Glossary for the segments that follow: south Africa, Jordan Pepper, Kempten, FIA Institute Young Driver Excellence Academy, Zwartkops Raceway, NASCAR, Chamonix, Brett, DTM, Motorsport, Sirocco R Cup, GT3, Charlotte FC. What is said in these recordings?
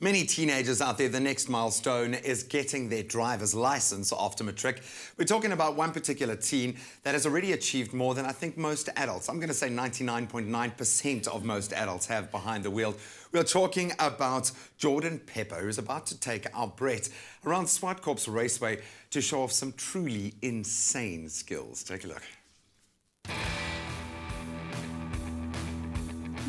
Many teenagers out there, the next milestone is getting their driver's license after matric. We're talking about one particular teen that has already achieved more than I think most adults. I'm going to say 99.9% of most adults have behind the wheel. We're talking about Jordan Pepper, who's about to take our Brett around Zwartkops Raceway to show off some truly insane skills. Take a look.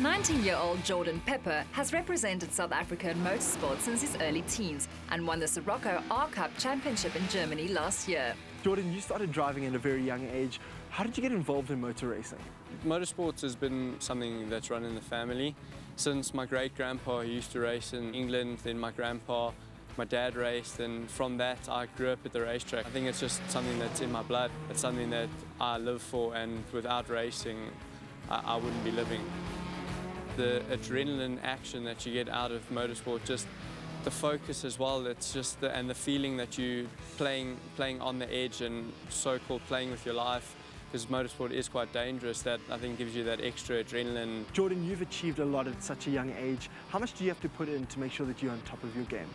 19-year-old Jordan Pepper has represented South Africa in motorsport since his early teens and won the Sirocco R Cup championship in Germany last year. Jordan, you started driving at a very young age. How did you get involved in motor racing? Motorsports has been something that's run in the family. Since my great-grandpa used to race in England, then my dad raced, and from that I grew up at the racetrack. I think it's just something that's in my blood. It's something that I live for, and without racing I wouldn't be living. The adrenaline action that you get out of motorsport, just the focus as well, it's just and the feeling that you're playing on the edge, and so-called playing with your life, because motorsport is quite dangerous. That, I think, gives you that extra adrenaline. Jordan, you've achieved a lot at such a young age. How much do you have to put in to make sure that you're on top of your game?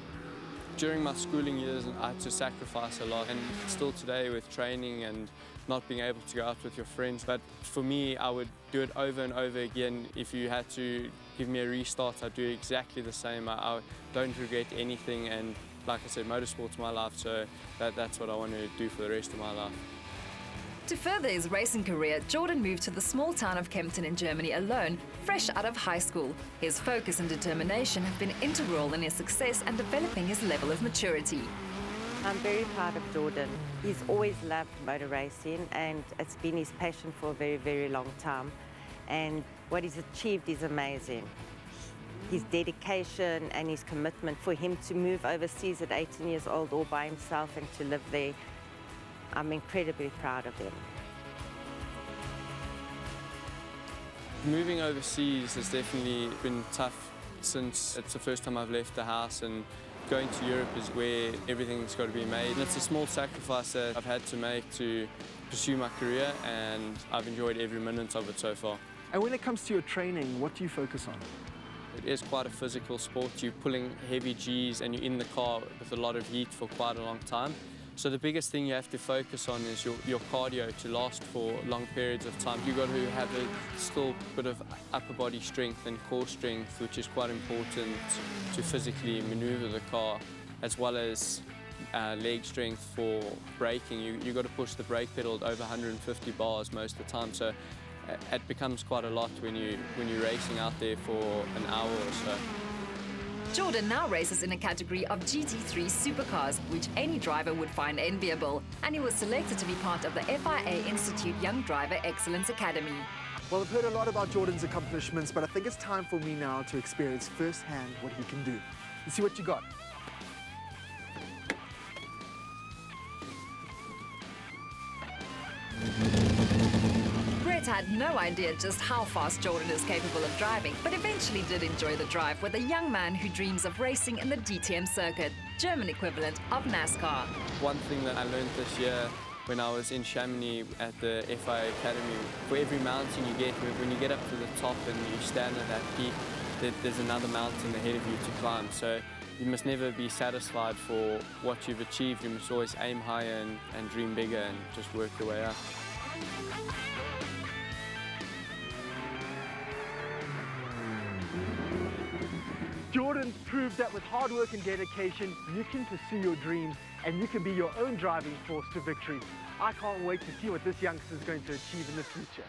During my schooling years, I had to sacrifice a lot, and still today with training and not being able to go out with your friends. But for me, I would do it over and over again. If you had to give me a restart, I'd do exactly the same. I don't regret anything, and like I said, motorsport's my life, so that's what I want to do for the rest of my life. To further his racing career, Jordan moved to the small town of Kempten in Germany alone, fresh out of high school. His focus and determination have been integral in his success and developing his level of maturity. I'm very proud of Jordan. He's always loved motor racing, and it's been his passion for a very, very long time. And what he's achieved is amazing. His dedication and his commitment, for him to move overseas at 18 years old all by himself and to live there, I'm incredibly proud of him. Moving overseas has definitely been tough, since it's the first time I've left the house, and going to Europe is where everything's got to be made. And it's a small sacrifice that I've had to make to pursue my career, and I've enjoyed every minute of it so far. And when it comes to your training, what do you focus on? It is quite a physical sport. You're pulling heavy Gs and you're in the car with a lot of heat for quite a long time. So the biggest thing you have to focus on is your cardio to last for long periods of time. You've got to have a still bit of upper body strength and core strength, which is quite important to physically maneuver the car, as well as leg strength for braking. You've got to push the brake pedal over 150 bars most of the time, so it becomes quite a lot when you're racing out there for an hour or so. Jordan now races in a category of GT3 supercars, which any driver would find enviable, and he was selected to be part of the FIA Institute Young Driver Excellence Academy. Well, I've heard a lot about Jordan's accomplishments, but I think it's time for me now to experience firsthand what he can do. Let's see what you got. Had no idea just how fast Jordan is capable of driving, but eventually did enjoy the drive with a young man who dreams of racing in the DTM circuit, German equivalent of NASCAR. One thing that I learned this year when I was in Chamonix at the FIA Academy, for every mountain you get, when you get up to the top and you stand at that peak, there's another mountain ahead of you to climb. So you must never be satisfied for what you've achieved. You must always aim higher and dream bigger and just work your way up. Jordan proved that with hard work and dedication, you can pursue your dreams and you can be your own driving force to victory. I can't wait to see what this youngster is going to achieve in the future.